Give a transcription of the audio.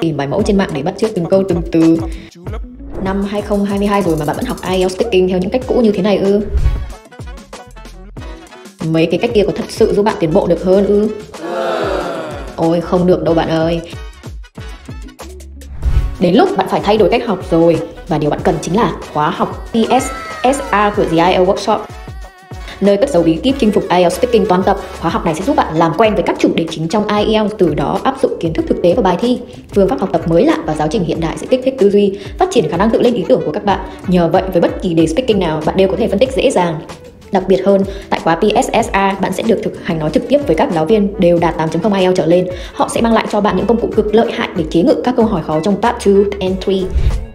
tìm bài mẫu trên mạng để bắt chước từng câu từng từ. Năm 2022 rồi mà bạn vẫn học IELTS speaking theo những cách cũ như thế này ư? Mấy cái cách kia có thật sự giúp bạn tiến bộ được hơn ư? Ôi không được đâu bạn ơi. Đến lúc bạn phải thay đổi cách học rồi. Và điều bạn cần chính là khóa học PSSR của The IELTS Workshop, nơi cất giấu bí kíp chinh phục IELTS Speaking toàn tập. Khóa học này sẽ giúp bạn làm quen với các chủ đề chính trong IELTS, từ đó áp dụng kiến thức thực tế vào bài thi. Phương pháp học tập mới lạ và giáo trình hiện đại sẽ kích thích tư duy, phát triển khả năng tự lên ý tưởng của các bạn. Nhờ vậy, với bất kỳ đề speaking nào, bạn đều có thể phân tích dễ dàng. Đặc biệt hơn, tại khóa PSSA, bạn sẽ được thực hành nói trực tiếp với các giáo viên đều đạt 8.0 IELTS trở lên. Họ sẽ mang lại cho bạn những công cụ cực lợi hại để chế ngự các câu hỏi khó trong Part 2 and 3.